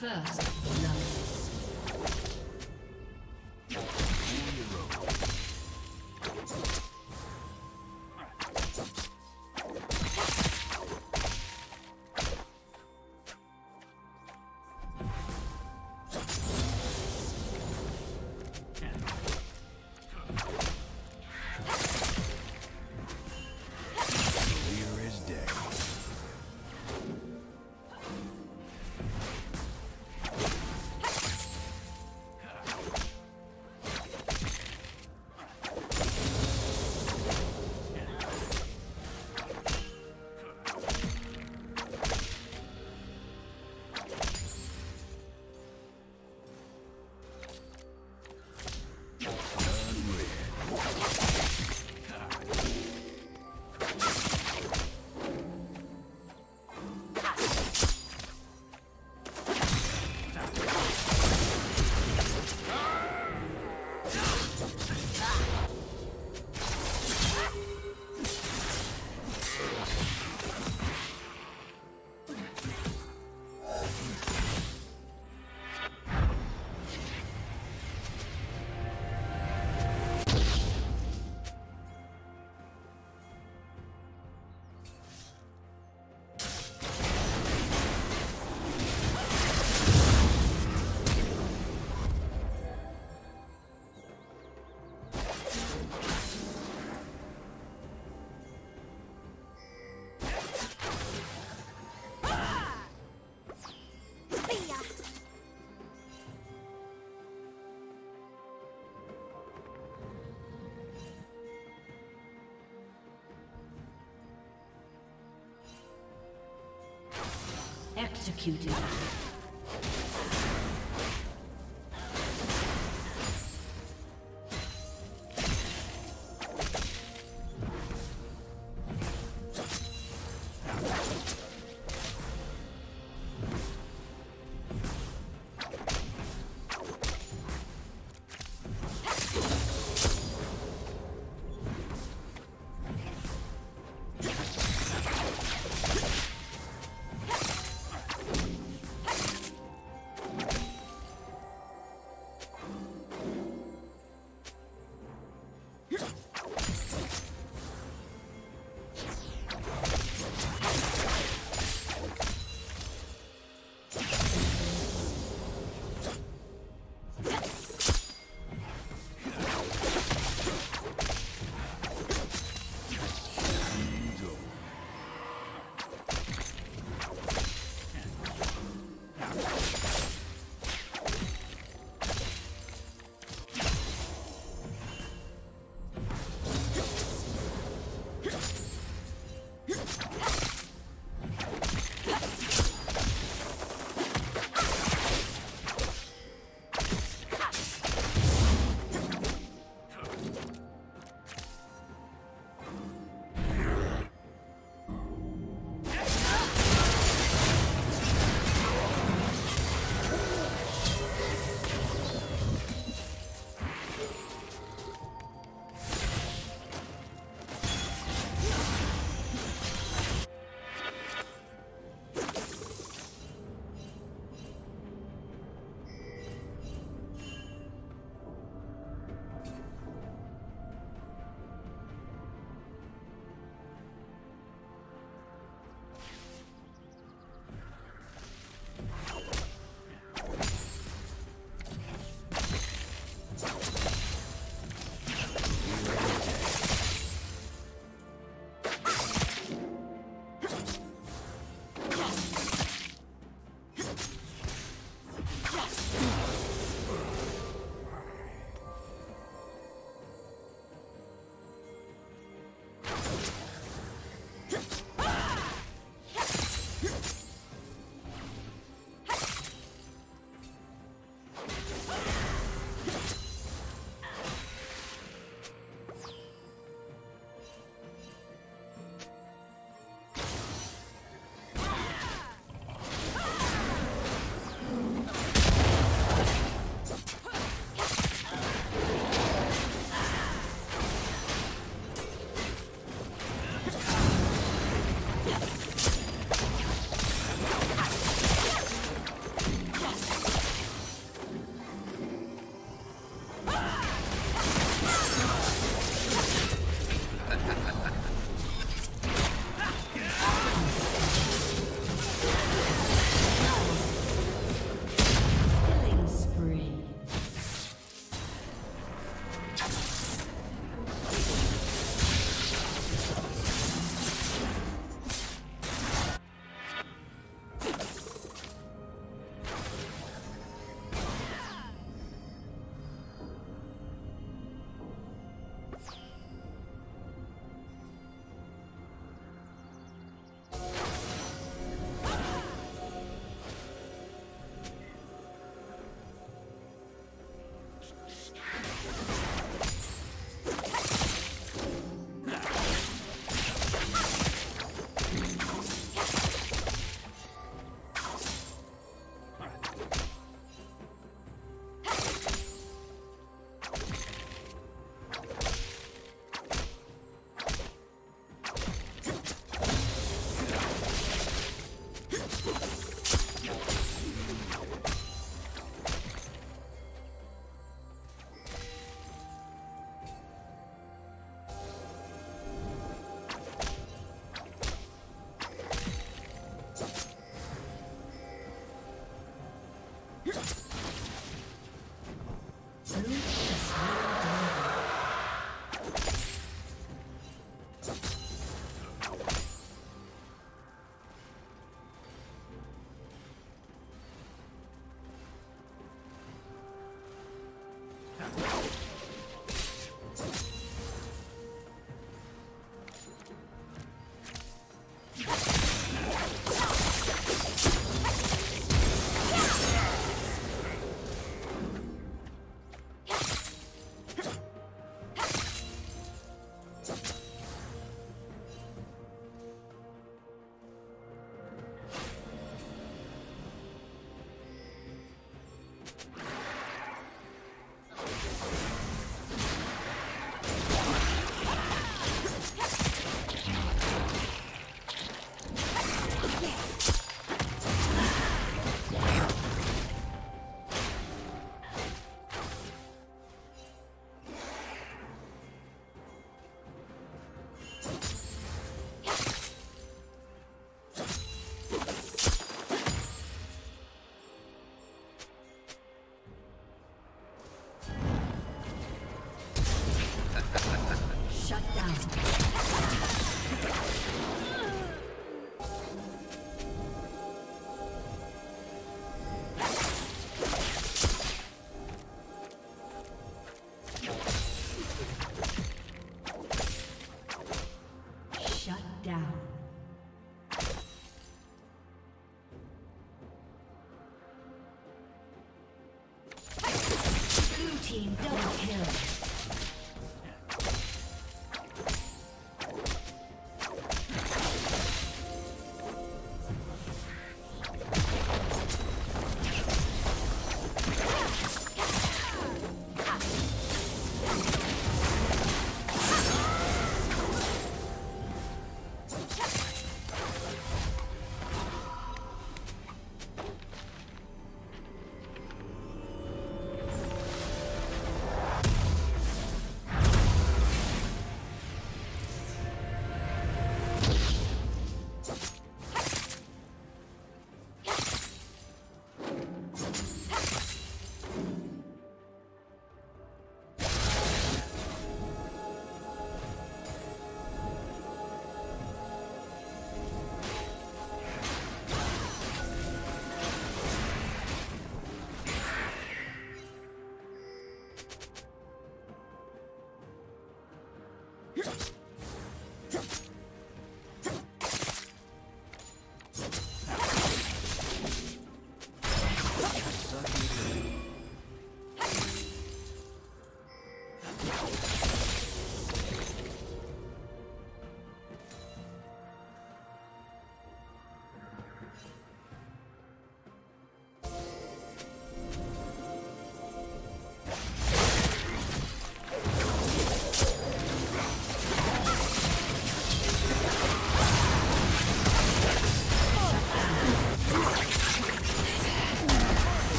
First. Executed.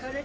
Turret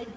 Red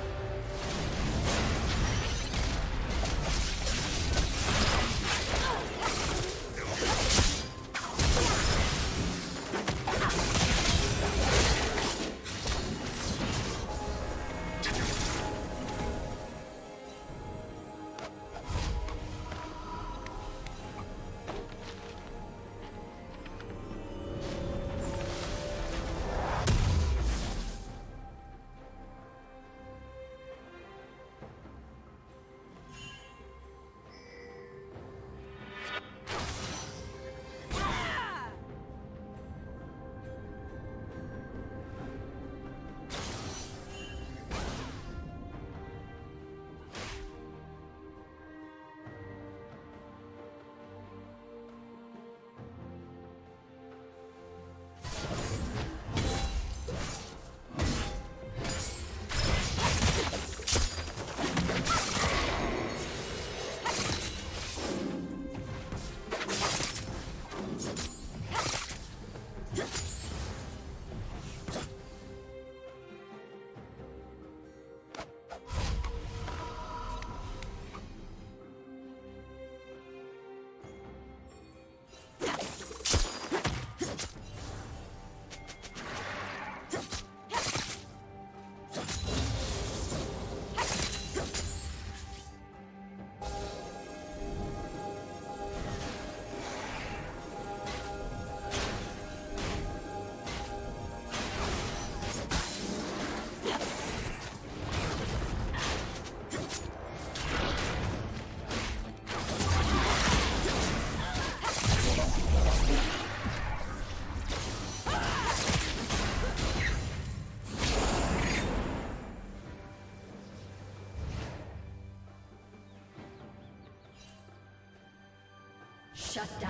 Shut down.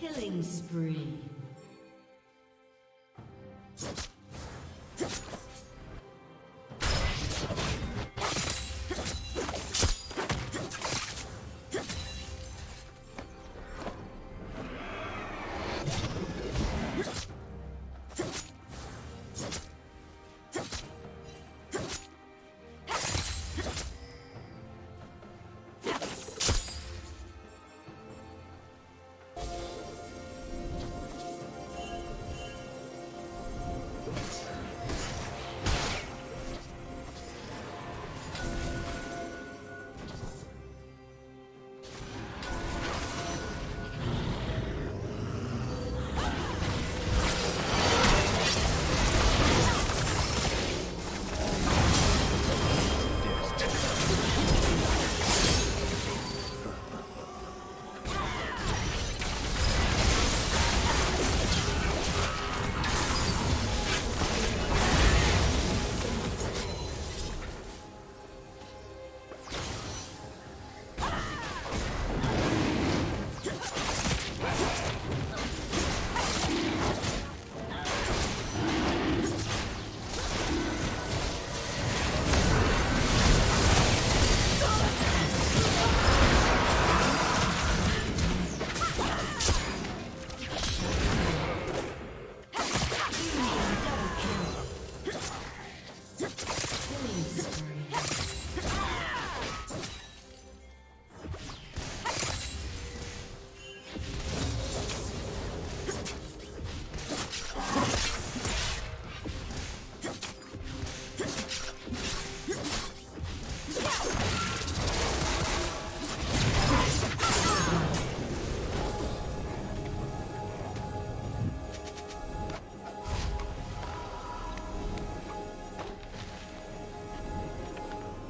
Killing spree.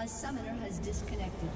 A summoner has disconnected.